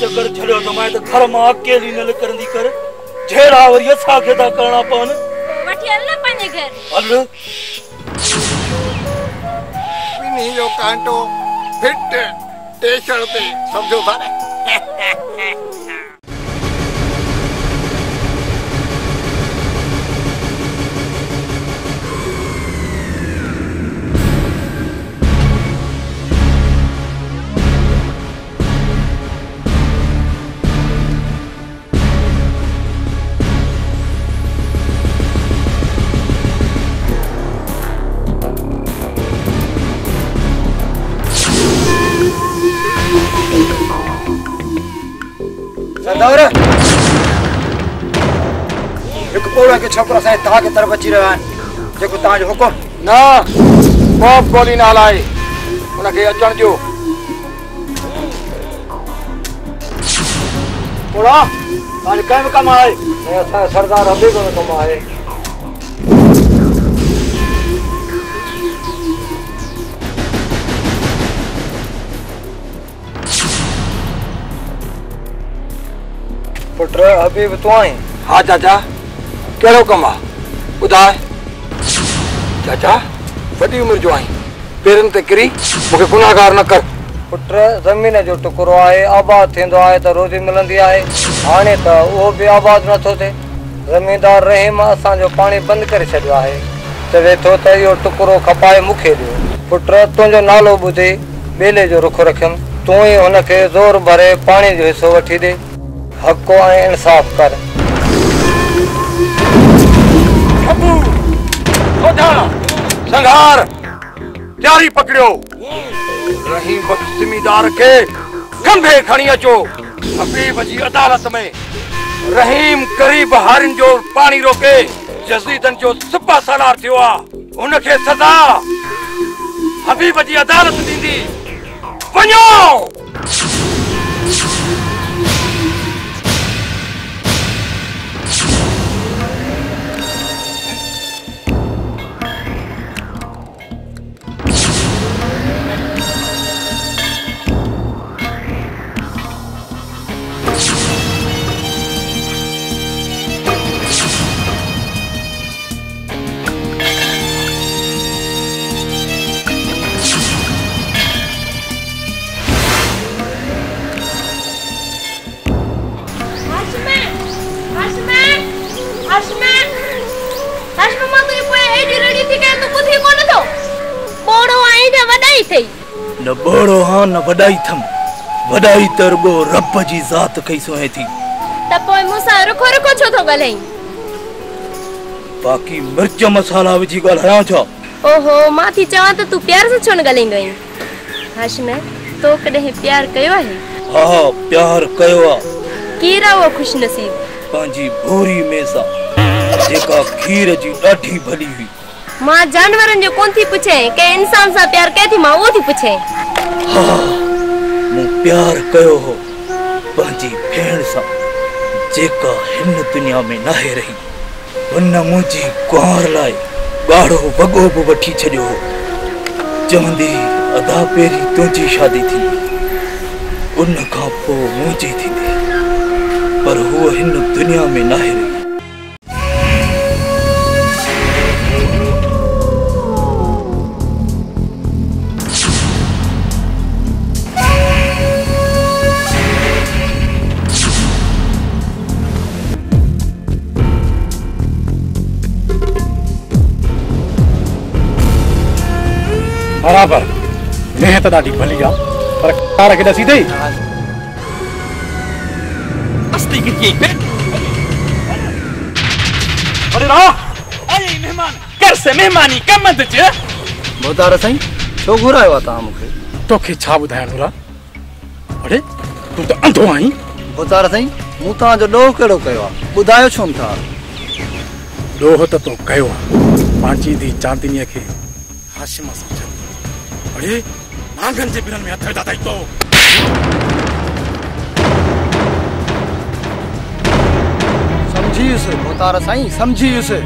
चक्कर छड़ो तो मैं तो घर मां अकेली न करंदी कर झेरा और ये साखेदा करना पन वठी अल्ला पाने घर अल बिनी जो कांटो फिट टेशर पे समझो बारे Nora Yukupola ke chhapra sae ta ke taraf achi rahan jeko taaj hukum na pop goli na halai una ke achan jo bola aaj kaim kamaye ne asa sardar abhi ko kamaye पुत्र अभी बतवाएं हाँ चाचा कहो कमा उदाय चाचा बड़ी उम्र जो आई पेरन ते करी मुके गुनाहगार न कर पुत्र जमीन जो टुकरो आए आबाद थिंदो आए तो रोजी मिलंदी आए हाने तो वो भी आबाद न थो थे जमींदार रहीम असा जो पानी बंद कर छड्यो है तवे तो ते यो टुकरो खपाए मुखे दियो पुत्र तुजो नालो बुधे बेले जो रुख रखम तू ही उनके जोर भरे पानी जो हिस्सो वठी दे हक को इंसाफ कर खबू खोदा संघार जारी पकड़ो रही वक्त जिम्मेदार के कंधे खणी अचो हबीब जी अदालत में रहीम करीब हारिन जो पानी रोके जसीदन जो सिपा सालार थियो उनके सजा हबीब जी अदालत दींदी वणो न बड़ो हां न वडाई थम वडाई तरगो रब जी जात कई सोए थी तपोय मुसा रखो रखो छो तो गलई बाकी मिर्च मसाला विजी गल हया छो ओहो माथी चावा तो तू प्यार से छन गलई गई हाशिम तो कदे प्यार कयो है हां प्यार कयो कीरा वो खुश नसीब पांजी भोरी मेसा जेका खीर जी डाठी भली हुई मां जानवरन जो कोन थी पूछे के इंसान सा प्यार के थी मां वो थी पूछे हां मु प्यार कयो हो पाजी भेण सा जेका हिन दुनिया में ना है रही उन मुजी कोर लाए गाढ़ो बगो बो वठी छड्यो चंदी अदा पेरी तुजी शादी थी उन का पो मुजी थी पर वो हिन दुनिया में ना है रही बराबर नेह त डाडी भली आ पर कार के दसी दे अस्ती की एक पे अरे ना अरे मेहमान कर से मेहमानी कम मत जे मोदार सही छो घुरायो ता मुके तोखे छा बुधाय नूरा अरे तू तो अंधो आई मोदार सही मु ता जो डो केड़ो कयो बुधायो छम था डोह तो कयो पांची दी चांदनी के हाशिम समझ अरे मांगन से बिरन में हथ जाता ही तो समझी उसे मोतार साईं समझी उसे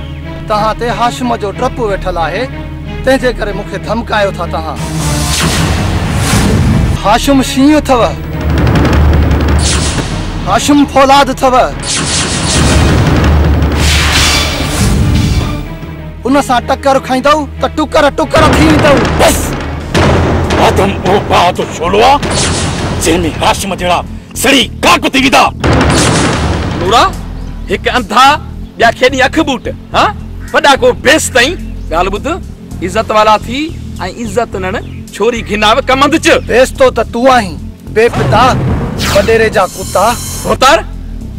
तहां ते हाशिम जो ट्रप बैठल आहे ते जे करे मुखे धमकायो था तहां हाशिम शीयो थव हाशिम फौलाद थव उन सा टक्कर खाइंदौ त टुकर टुकर थी दौ बस आदम ओ बात छोलवा जेने हाशिम जेड़ा सड़ी काक थी विदा नूरा एक अंधा या खेनी अख बूट हां वडा को बेस तई गाल बुद इज्जत वाला थी आ इज्जत नन छोरी घिनाव कमंद च बेस तो तू आही बेपता बडेरे जा कुत्ता होतर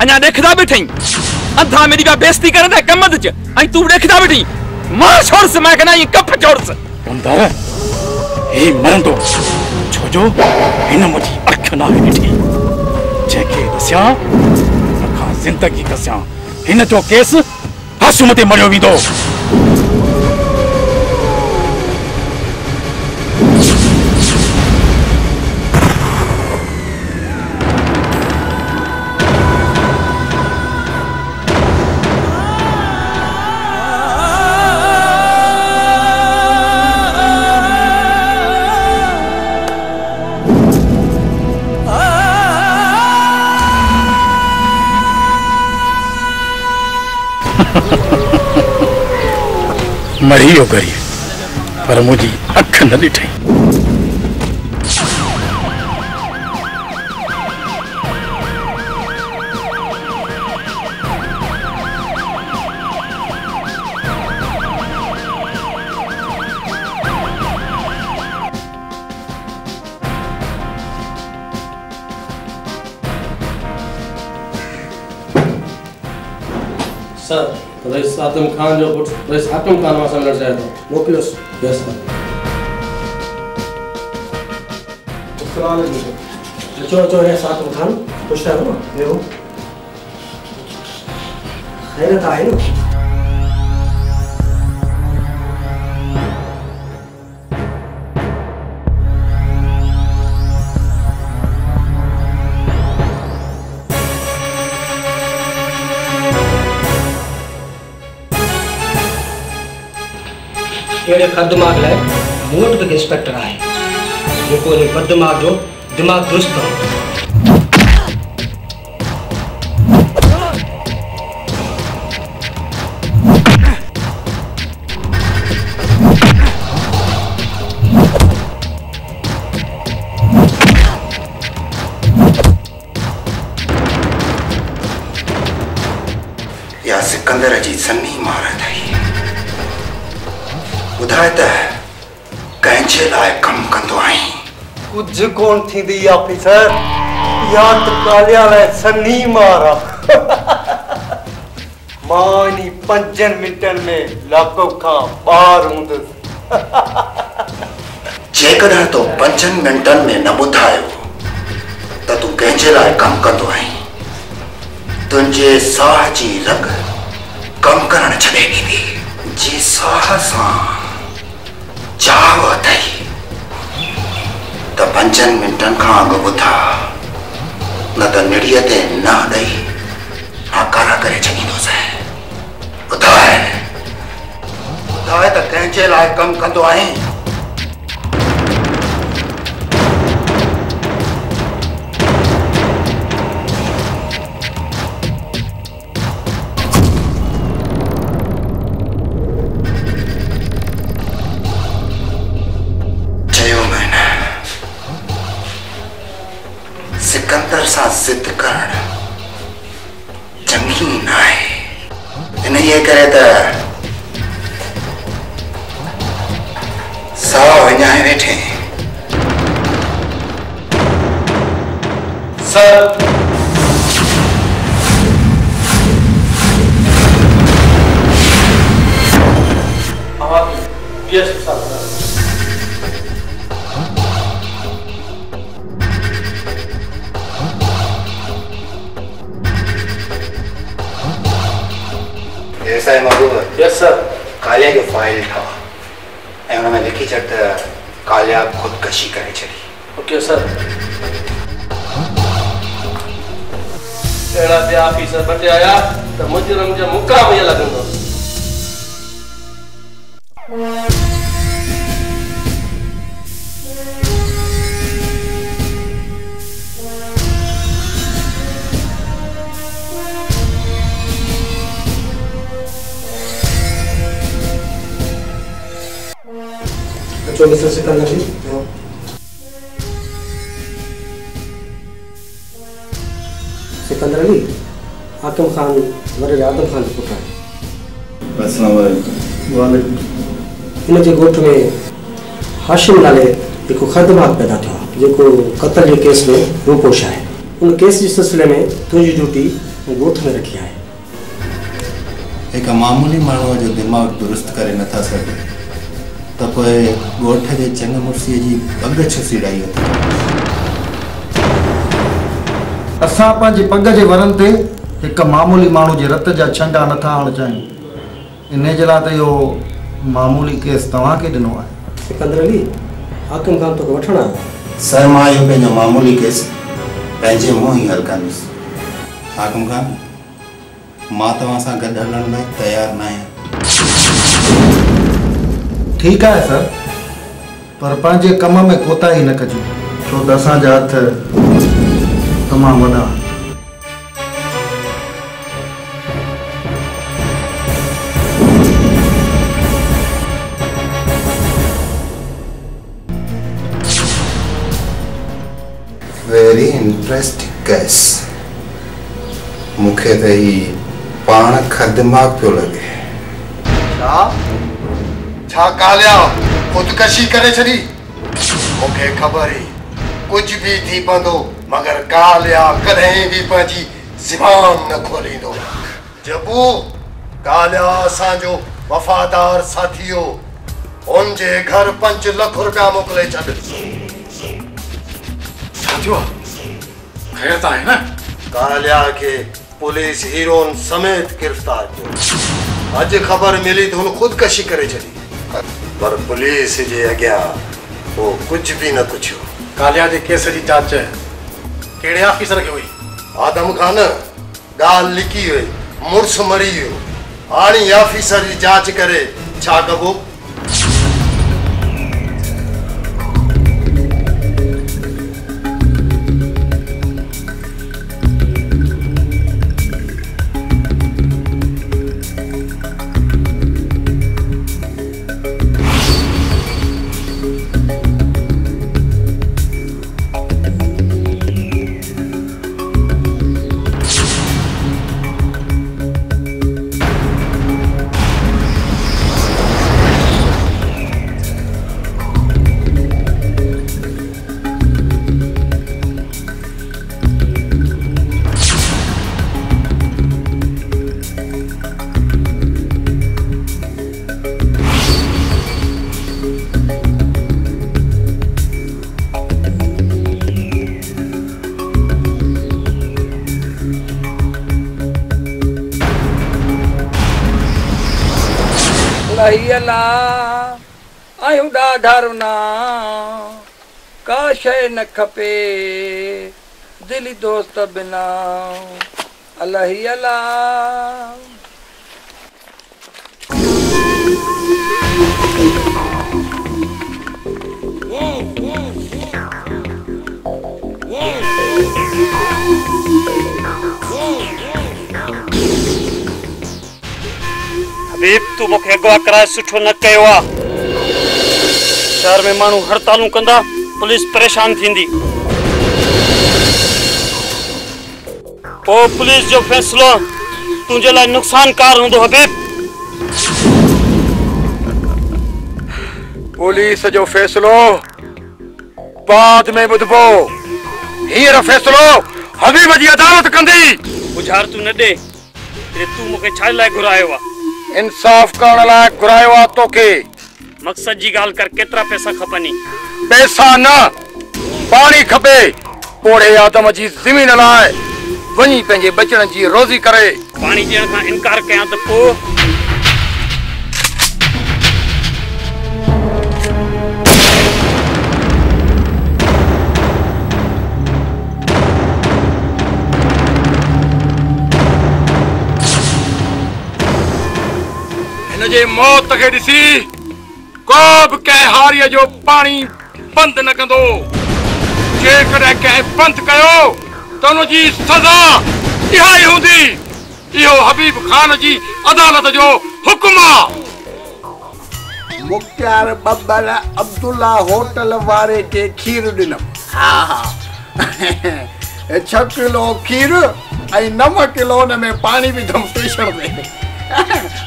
अन्या देखदा बैठई अंधा मेरी का बेइज्जती करदा कमंद च आ तू देखदा बैठी मां छोरस मैं कना ये कप छोरस अंधा हे मरंदो छोजो हिन मुठी अख ना हिठी चेके दस्या जिंदगी कसियां। इन जो केस हाशुम ते मरियो वेंदो। मरी हो गई पर मुझी अख न दिठाई। सर रईस आतम खान जो पुट रईस आतम खान मां सां मिलण चाहे थो। मोकिलियोस। Yes sir. अस्सलाम वालेकुम। अचो अचो रईस आतम खान खुश आहियो मां। वेहो खैरत आहियो। अड़े खदमाग लाए मूट के इंस्पेक्टर आए जो को ने बदमाग जो दिमाग दुरुस्त करो। या सिकंदर जी सन्नी महाराज कम कुछ कौन थी दी ऑफिसर सनी मारा मानी पंजन मिनटन में लाखों का बाहर जेकॾहिं तो पंजन मिनटन में न बुधायो तो तू कंहिंजे लाइ कम कंदो आई तुझे साह की रग कम करण छॾे ॾींदी जी साह सां चाव अथई तो पंजन मिनटन का अग बुधा न तो निड़ीय ते ना दई आकारा करे बुधाए तो कंहिंजे लाइ कम कंदो आहीं। सिकंदर सा जिद करण चंगी ना है इन ये करे तो साव अञाए वेठे। सर यस सर कालिया जो फाइल था उनमें लिखी चढ़ कालिया खुदकशी करे चली। ओके सर अड़ा से ऑफिसर बटे आया तो मुजरम जो मुकाम ये लगन तो मिस्टर सिकंदर जी सिकंदर अली आतम खान वरी आदम खान पुट है। अस्सलाम वालेकुम। इन जे गोठ में हाशिम नाले एक खदमात पैदा थो जो कत्ल के केस में रूपोश है। उन केस के सिलसिले में तुझी ड्यूटी गोठ में रखी है। एक मामूली मानव जो दिमाग दुरुस्त करे न था सके तो गोठ के चंग मुर्सी की पग छुसी डाई असा पग के वरन हिकु मामूली माण्हू जे रत जा छंडा नथा हणजाइनि, इन जे लाइ त इहो मामूली केस तव्हांखे ॾिनो आहे। सिकंदर अली, हाकिम खान तोखे वठणु आयो? सर, मां इहो पंहिंजो मामूली केस पंहिंजे मुंहुं ई हल कंदुसि। हाकिम खान, मां तव्हां सां गॾु हलण लाइ तयारु न आहियां। ठीकु आहे सर, पर पंहिंजे कम में कोताही न कजो, छो त असांजा हथ तमामु वॾा। वेरी इंटरेस्टिंग केस, मुखे तो ही पान खदमाग पियो लगे। छा कालिया खुदकशी करे छड़ी? मुखे खबर ही कुछ भी थी बंदो, मगर कालिया कहीं भी पाजी ज़बान न खोली दो। जबू कालिया सांजो वफादार साथियो, उनके घर 5 लाख रुपया मोकले छड़। खैर तो है ना? कालिया के पुलिस हीरोन समेत गिरफ्तार किया। आज खबर मिली तो उन खुदकशी करे चली, पर पुलिस जे अगया वो कुछ भी न पूछो। कालिया के केस की जांच केड़े ऑफिसर के हुई? आदम खान, गाल लिकी हुई, मुर्स मरी हुई। हाणी ऑफिसर की जांच करे छा कबो? का शय न खपे दिली दोस्त बिना। अलही अला हबीब, तू मुखे अगवा कराए सुठो न कयो आ। शहर में मानू हड़तालू कंदा, पुलिस परेशान थींदी, ओ पुलिस जो फैसलो तुझे लाए नुकसानकार होंदो। हबीब, पुलिस जो फैसलो बाद में बुधबो, हींअर फैसलो हबीब जी अदालत कंदी। बुझार तू न दे, तू मुखे छा लाए घुरायो आ? इंसाफ करण लाए घुरायो आ तोखे। मकसद जी गाल कर, केतरा पैसा खपनी? पैसा न, पानी खपे। पोड़े आदम जी जमीन लाए वही पंजे बचन जी रोजी करे। पानी देण का इनकार कया तो पो इन जे मौत के दिसी कोब कह हारिया जो पानी बंद न कंदो। जेकॾहिं कंहिं बंद कयो तो उनकी सजा इहा ई हूंदी। इहो हबीब खान की अदालत जो हुकुम आहे। मुख्तार बब्बर अब्दुल्ला होटल वारे के खीर दिनम। हाँ, 6 किलो खीर ऐं 9 किलो में पानी भी दम प्रेशर में।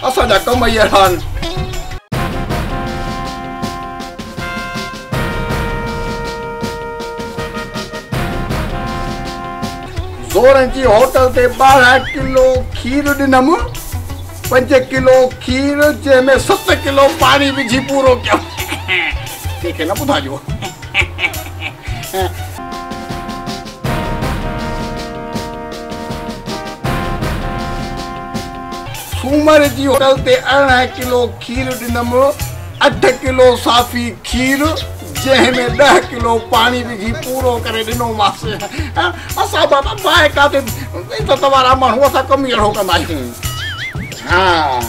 असांजा कम ई हाल। जी होटल ते 12 किलो खीर दिनम, 5 किलो खीर जैमें 7 किलो पानी विझी पूरो क्या। ठीक है ना, बुधाजो। सूमर जी होटल ते 18 किलो खीर दिनम, 8 किलो साफी खीर जैमें 10 किलो पानी विझी पूरो करे दिनो मास। असा बाबा बाय का ते तो तुम्हारा मन हुआ सा कम ही होगा माई। हां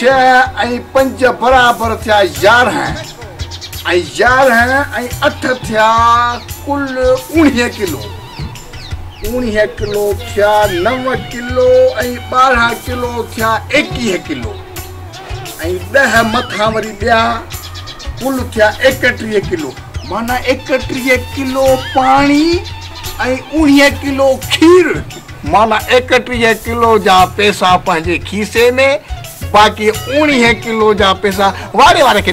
छह आई पंज बराबर थिया 11 आई 8 थिया कुल 19 किलो। 19 किलो थिया 9 किलो आई 12 किलो थिया 21 किलो आई 10 मथा वरी दिया कुल थिया 31 किलो। माना 31 किलो पानी आई 19 किलो खीर। माना 31 किलो जा पैसा पाजे खीसे में, बाकी 19 किलो जा पैसा वारे वारे के